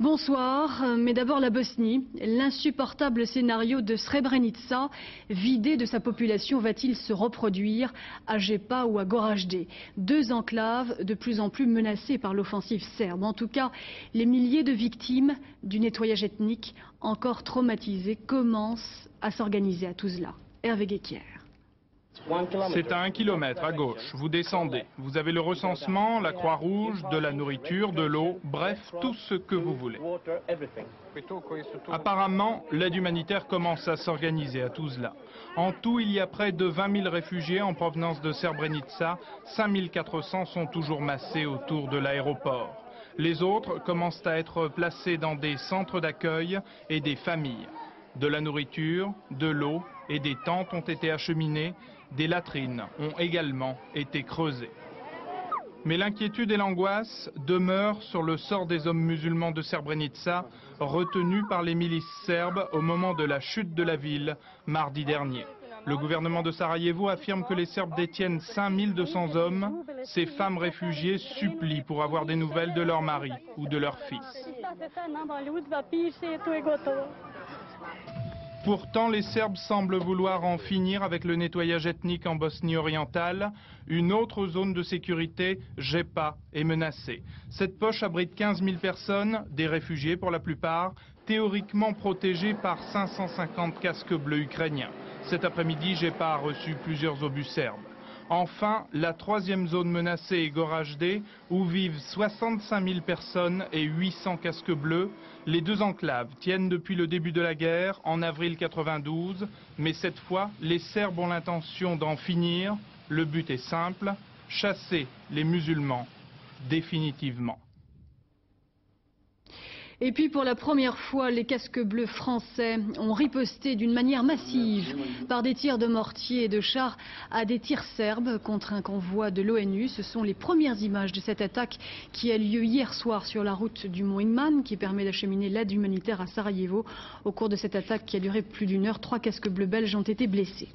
Bonsoir, mais d'abord la Bosnie. L'insupportable scénario de Srebrenica, vidé de sa population, va-t-il se reproduire à Žepa ou à Gorajde? Deux enclaves de plus en plus menacées par l'offensive serbe. En tout cas, les milliers de victimes du nettoyage ethnique, encore traumatisées, commencent à s'organiser à Tuzla. Hervé Guéguier. C'est à 1 kilomètre à gauche, vous descendez, vous avez le recensement, la Croix-Rouge, de la nourriture, de l'eau, bref, tout ce que vous voulez. Apparemment, l'aide humanitaire commence à s'organiser à Tuzla. En tout, il y a près de 20 000 réfugiés en provenance de Srebrenica, 5 400 sont toujours massés autour de l'aéroport. Les autres commencent à être placés dans des centres d'accueil et des familles. De la nourriture, de l'eau et des tentes ont été acheminées, des latrines ont également été creusées. Mais l'inquiétude et l'angoisse demeurent sur le sort des hommes musulmans de Srebrenica, retenus par les milices serbes au moment de la chute de la ville, mardi dernier. Le gouvernement de Sarajevo affirme que les Serbes détiennent 5200 hommes. Ces femmes réfugiées supplient pour avoir des nouvelles de leur mari ou de leur fils. Pourtant, les Serbes semblent vouloir en finir avec le nettoyage ethnique en Bosnie-Orientale. Une autre zone de sécurité, Žepa, est menacée. Cette poche abrite 15 000 personnes, des réfugiés pour la plupart, théoriquement protégés par 550 casques bleus ukrainiens. Cet après-midi, Žepa a reçu plusieurs obus serbes. Enfin, la troisième zone menacée est Gorajde, où vivent 65 000 personnes et 800 casques bleus. Les deux enclaves tiennent depuis le début de la guerre, en avril 1992. Mais cette fois, les Serbes ont l'intention d'en finir. Le but est simple, chasser les musulmans définitivement. Et puis pour la première fois, les casques bleus français ont riposté d'une manière massive par des tirs de mortier et de chars à des tirs serbes contre un convoi de l'ONU. Ce sont les premières images de cette attaque qui a lieu hier soir sur la route du Mont Igman qui permet d'acheminer l'aide humanitaire à Sarajevo. Au cours de cette attaque qui a duré plus d'1 heure, 3 casques bleus belges ont été blessés.